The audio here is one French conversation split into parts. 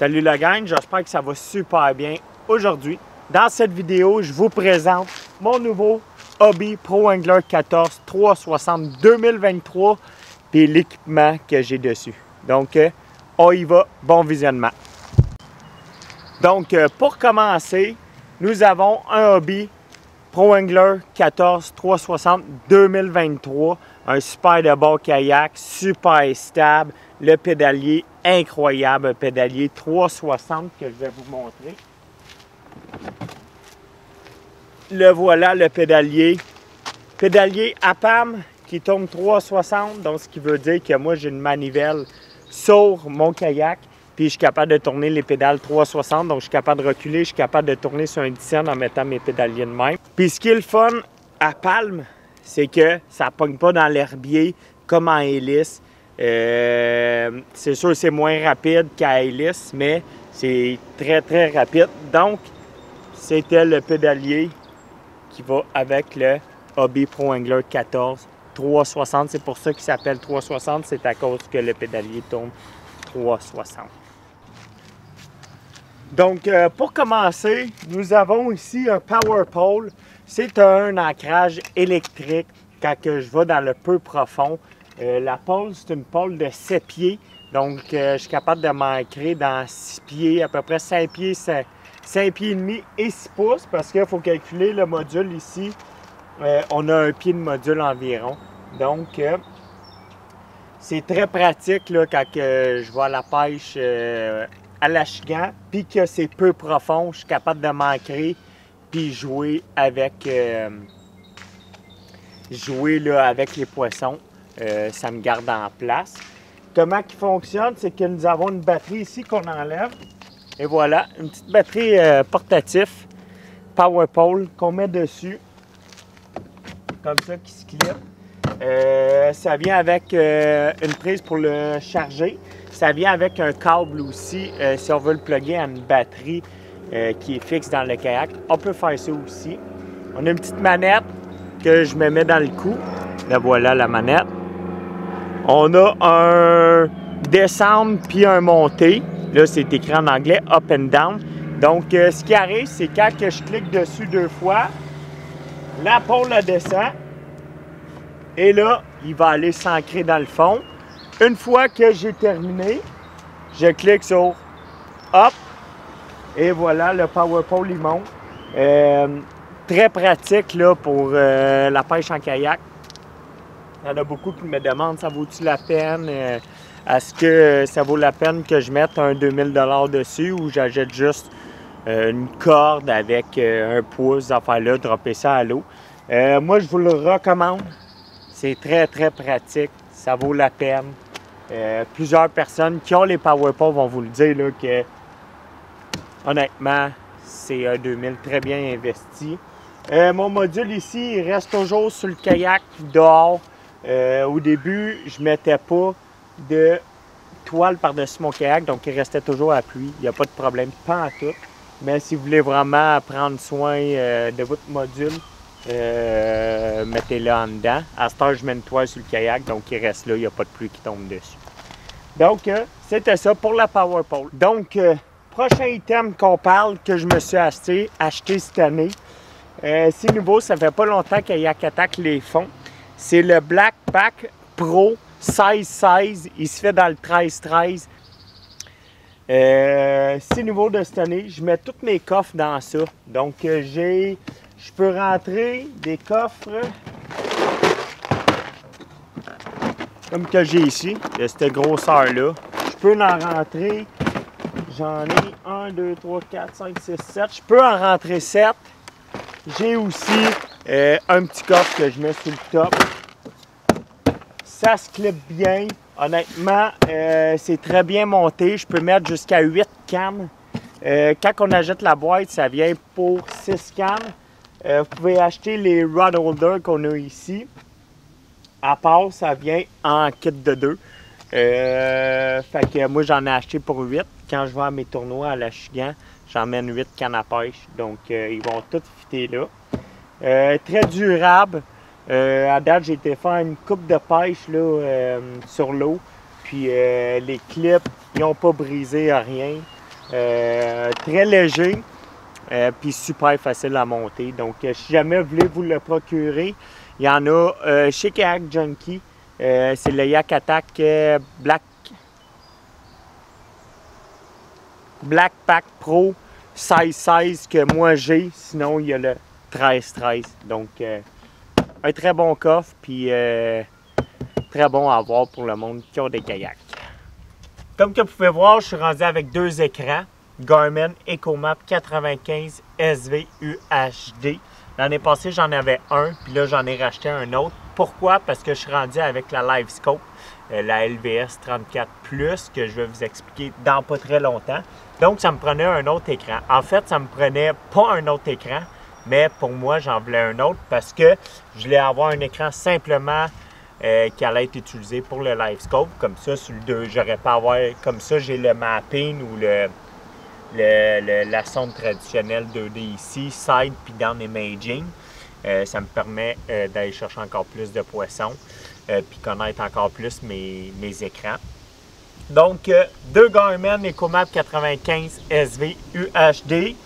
Salut la gang, j'espère que ça va super bien aujourd'hui. Dans cette vidéo, je vous présente mon nouveau Hobie Pro Angler 14 360 2023 et l'équipement que j'ai dessus. Donc, on y va, bon visionnement. Donc, pour commencer, nous avons un Hobie Pro Angler 14 360 2023. Un super de bord kayak, super stable, le pédalier incroyable, un pédalier 360 que je vais vous montrer. Le voilà, le pédalier. Pédalier à PAM qui tourne 360, donc ce qui veut dire que moi j'ai une manivelle sur mon kayak, puis je suis capable de tourner les pédales 360, donc je suis capable de reculer, je suis capable de tourner sur un 10 en mettant mes pédaliers de même. Puis ce qui est le fun à palme, c'est que ça ne pogne pas dans l'herbier comme en hélice. C'est sûr que c'est moins rapide qu'à hélice, mais c'est très, très rapide. Donc, c'était le pédalier qui va avec le Hobie Pro Angler 14 360. C'est pour ça qu'il s'appelle 360, c'est à cause que le pédalier tourne 360. Donc, pour commencer, nous avons ici un Power Pole. C'est un ancrage électrique quand je vais dans le peu profond. La pole, c'est une pole de 7 pieds. Donc, je suis capable de m'ancrer dans 6 pieds, à peu près 5 pieds, 5 pieds et demi et 6 pouces parce qu'il faut calculer le module ici. On a un pied de module environ. Donc, c'est très pratique là, quand je vais à la pêche à l'achigan, puis que c'est peu profond, je suis capable de m'ancrer puis jouer avec, avec les poissons. Ça me garde en place. Comment il fonctionne, c'est que nous avons une batterie ici qu'on enlève. Et voilà, une petite batterie portative Power Pole qu'on met dessus. Comme ça, qui se clip. Ça vient avec une prise pour le charger. Ça vient avec un câble aussi. Si on veut le plugger à une batterie qui est fixe dans le kayak, on peut faire ça aussi. On a une petite manette que je me mets dans le cou. Là, voilà la manette. On a un descendre puis un monter. Là, c'est écrit en anglais, up and down. Donc, ce qui arrive, c'est quand je clique dessus deux fois, la pole descend. Et là, il va aller s'ancrer dans le fond. Une fois que j'ai terminé, je clique sur up. Et voilà, le Power Pole, il monte. Très pratique là, pour la pêche en kayak. Il y en a beaucoup qui me demandent, ça vaut-tu la peine? Est-ce que ça vaut la peine que je mette un 2000$ dessus ou j'achète juste une corde avec un pouce, ces affaires-là, dropper ça à l'eau? Moi, je vous le recommande. C'est très, très pratique. Ça vaut la peine. Plusieurs personnes qui ont les Power Pole vont vous le dire là, que honnêtement, c'est un 2000$ très bien investi. Mon module ici, il reste toujours sur le kayak dehors. Au début, je ne mettais pas de toile par-dessus mon kayak, donc il restait toujours à la pluie. Il n'y a pas de problème, pas en tout. Mais si vous voulez vraiment prendre soin de votre module, mettez-le en dedans. À cette heure, je mets une toile sur le kayak, donc il reste là, il n'y a pas de pluie qui tombe dessus. Donc, c'était ça pour la Power Pole. Donc, prochain item qu'on parle, que je me suis acheté cette année. C'est nouveau, ça fait pas longtemps que YakAttack les font. C'est le BlackPak Pro 16-16. Il se fait dans le 13-13. C'est nouveau de cette année. Je mets tous mes coffres dans ça. Donc, je peux rentrer des coffres comme que j'ai ici, de cette grosseur-là. Je peux en rentrer. J'en ai 1, 2, 3, 4, 5, 6, 7. Je peux en rentrer 7. J'ai aussi un petit coffre que je mets sur le top. Ça se clip bien. Honnêtement, c'est très bien monté. Je peux mettre jusqu'à 8 cannes. Quand on achète la boîte, ça vient pour 6 cannes. Vous pouvez acheter les rod holders qu'on a ici. À part, ça vient en kit de 2. Fait que moi, j'en ai acheté pour 8. Quand je vais à mes tournois à l'achigan, j'emmène 8 cannes à pêche, donc ils vont tous fitter là. Très durable. À date, j'ai été faire une coupe de pêche là, sur l'eau. Puis les clips, ils n'ont pas brisé à rien. très léger, puis super facile à monter. Donc, si jamais vous voulez vous le procurer, il y en a chez Kayak Junkie. C'est le YakAttack BlackPak Pro 16-16 que moi j'ai. Sinon, il y a le 13-13. Donc, un très bon coffre, puis très bon à avoir pour le monde qui a des kayaks. Comme que vous pouvez voir, je suis rendu avec deux écrans. Garmin ECHOMAP 95sv UHD. L'année passée, j'en avais un, puis là, j'en ai racheté un autre. Pourquoi? Parce que je suis rendu avec la Livescope, la LVS 34+, que je vais vous expliquer dans pas très longtemps. Donc, ça me prenait un autre écran. En fait, ça me prenait pas un autre écran, mais pour moi, j'en voulais un autre parce que je voulais avoir un écran simplement qui allait être utilisé pour le Livescope. Comme ça, sur le 2, j'aurais pas à avoir... Comme ça, j'ai le mapping ou la sonde traditionnelle 2D ici, side puis down imaging. Ça me permet d'aller chercher encore plus de poissons puis connaître encore plus mes écrans. Donc, deux Garmin ECHOMAP 95sv UHD.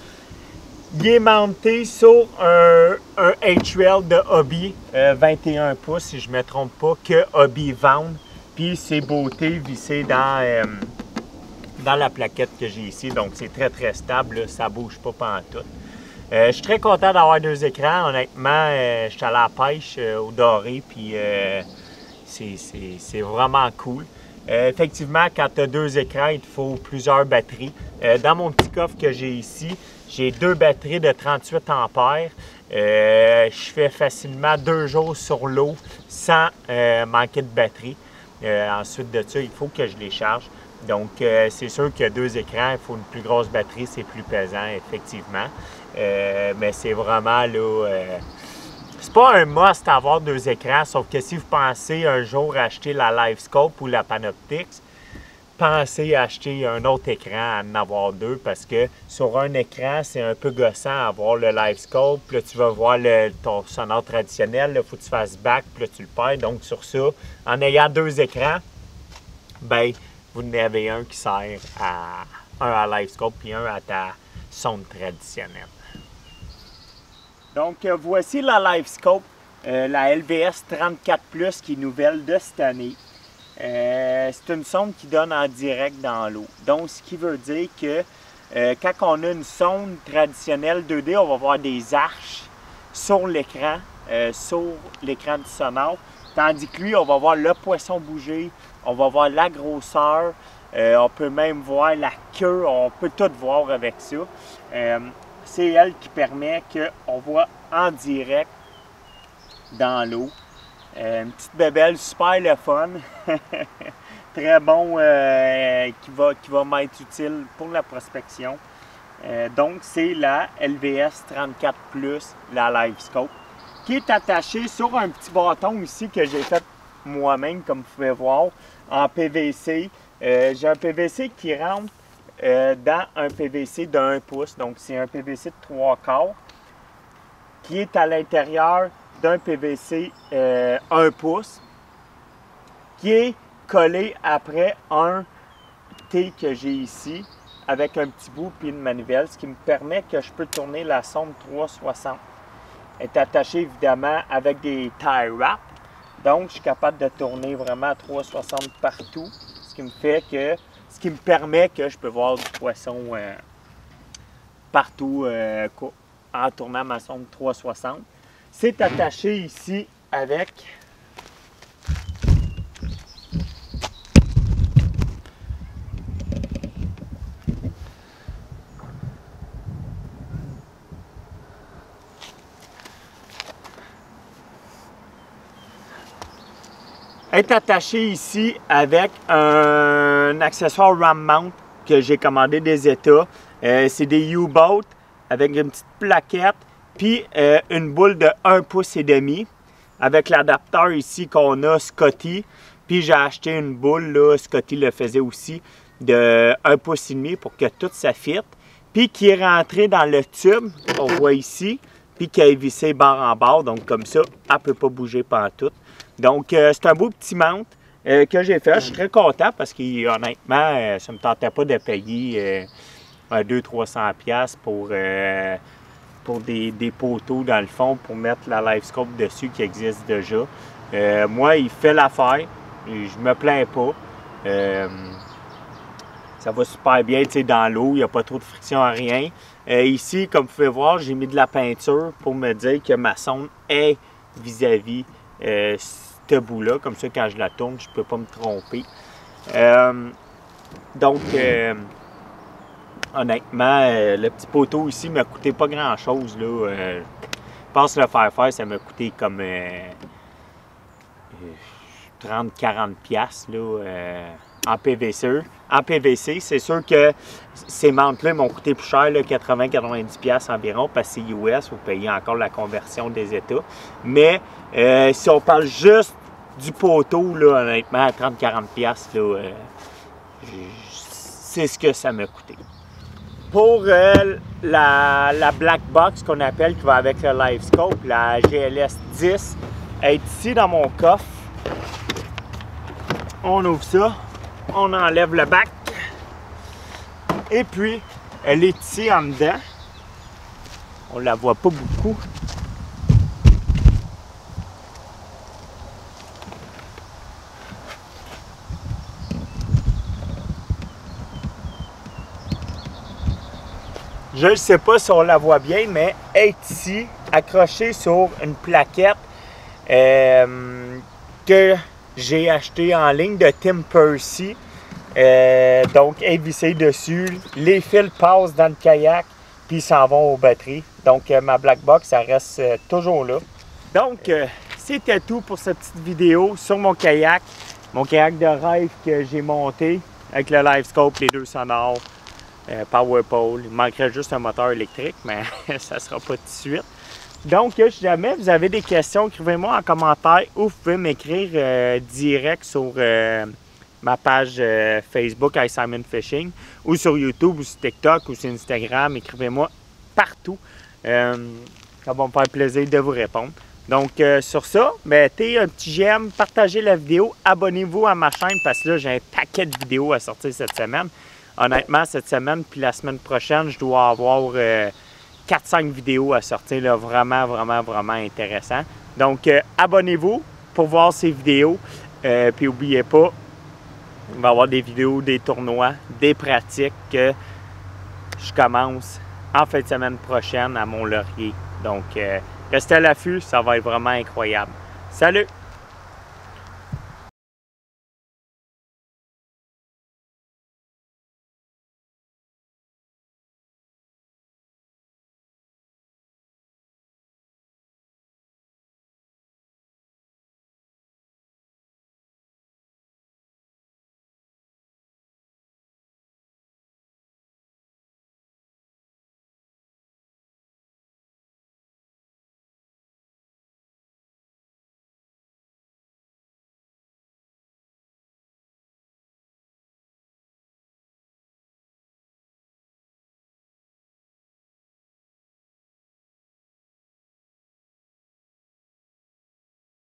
Il est monté sur un HUL de Hobie 21 pouces, si je ne me trompe pas, que Hobie vend. Puis c'est beauté vissé dans la plaquette que j'ai ici. Donc c'est très très stable, là, ça ne bouge pas pantoute. Je suis très content d'avoir deux écrans. Honnêtement, je suis allé à la pêche au doré, puis c'est vraiment cool. Effectivement, quand tu as deux écrans, il te faut plusieurs batteries. Dans mon petit coffre que j'ai ici, j'ai deux batteries de 38 ampères. Je fais facilement 2 jours sur l'eau sans manquer de batterie. Ensuite de ça, il faut que je les charge. Donc, c'est sûr que deux écrans, il faut une plus grosse batterie, c'est plus pesant, effectivement. Mais c'est vraiment là... c'est pas un must avoir deux écrans, sauf que si vous pensez un jour acheter la Livescope ou la Panoptix, pensez à acheter un autre écran, à en avoir deux, parce que sur un écran, c'est un peu gossant à avoir le Livescope. Puis là, tu vas voir ton sonore traditionnel, il faut que tu fasses back, puis là, tu le perds. Donc, sur ça, en ayant deux écrans, ben vous en avez un qui sert à Livescope puis un à ta sonde traditionnelle. Donc, voici la Livescope, la LVS 34+, qui est nouvelle de cette année. C'est une sonde qui donne en direct dans l'eau. Donc, ce qui veut dire que quand on a une sonde traditionnelle 2D, on va voir des arches sur l'écran du sonar. Tandis que lui, on va voir le poisson bouger, on va voir la grosseur, on peut même voir la queue, on peut tout voir avec ça. C'est elle qui permet qu'on voit en direct dans l'eau. Une petite bébelle, super le fun. Très bon, qui va m'être utile pour la prospection. Donc, c'est la LVS 34+, la Livescope, qui est attachée sur un petit bâton ici que j'ai fait moi-même, comme vous pouvez voir, en PVC. J'ai un PVC qui rentre dans un PVC de 1 pouce, donc c'est un PVC de 3/4 qui est à l'intérieur d'un PVC 1 pouce qui est collé après un T que j'ai ici avec un petit bout puis une manivelle, ce qui me permet que je peux tourner la sonde 360. Elle est attachée évidemment avec des tie wraps, donc je suis capable de tourner vraiment à 360 partout, ce qui me permet que je peux voir du poisson partout en tournant ma sonde 360. C'est attaché ici avec un accessoire ram mount que j'ai commandé des États. C'est des U-boats avec une petite plaquette puis une boule de 1 pouce et demi avec l'adapteur ici qu'on a Scotty. Puis j'ai acheté une boule, là, Scotty le faisait aussi, de 1 pouce et demi pour que tout ça fitte. Puis qui est rentrée dans le tube, on voit ici, puis qui est vissée barre en barre. Donc comme ça, elle ne peut pas bouger pantoute. Donc, c'est un beau petit mount que j'ai fait. Je suis très content parce qu'honnêtement, ça ne me tentait pas de payer à 200-300$ pour des poteaux dans le fond pour mettre la Livescope dessus qui existe déjà. Moi, il fait l'affaire, je me plains pas. Ça va super bien, tu sais, dans l'eau, il n'y a pas trop de friction à rien. Ici, comme vous pouvez voir, j'ai mis de la peinture pour me dire que ma sonde est vis-à-vis ce bout-là. Comme ça, quand je la tourne, je ne peux pas me tromper. Honnêtement, le petit poteau ici ne m'a coûté pas grand-chose. Je pense que le faire, ça m'a coûté comme 30-40$ en PVC. En PVC, c'est sûr que ces mantes-là m'ont coûté plus cher, 80-90$ environ, parce que c'est US, vous payez encore la conversion des États. Mais si on parle juste du poteau, là, honnêtement, à 30-40$, c'est ce que ça m'a coûté. Pour la black box qu'on appelle, qui va avec le Livescope, la GLS 10, est ici dans mon coffre. On ouvre ça, on enlève le bac, et puis elle est ici en dedans. On la voit pas beaucoup. Je ne sais pas si on la voit bien, mais elle est ici, accrochée sur une plaquette que j'ai achetée en ligne de Tim Percy. Donc, elle est vissée dessus. Les fils passent dans le kayak, puis s'en vont aux batteries. Donc, ma black box, ça reste toujours là. Donc, c'était tout pour cette petite vidéo sur mon kayak de rêve que j'ai monté avec le Livescope, les deux sonores. Power Pole, il manquerait juste un moteur électrique, mais ça ne sera pas tout de suite. Donc, si jamais vous avez des questions, écrivez-moi en commentaire ou vous pouvez m'écrire direct sur ma page Facebook iSimonFishing ou sur YouTube ou sur TikTok ou sur Instagram. Écrivez-moi partout. Ça va me faire plaisir de vous répondre. Donc, sur ça, mettez un petit j'aime, partagez la vidéo, abonnez-vous à ma chaîne parce que là, j'ai un paquet de vidéos à sortir cette semaine. Honnêtement, cette semaine puis la semaine prochaine, je dois avoir 4-5 vidéos à sortir, là, vraiment intéressant. Donc, abonnez-vous pour voir ces vidéos. Puis, n'oubliez pas, il va y avoir des vidéos, des tournois, des pratiques que je commence en fin de semaine prochaine à Mont-Laurier. Donc, restez à l'affût, ça va être vraiment incroyable. Salut!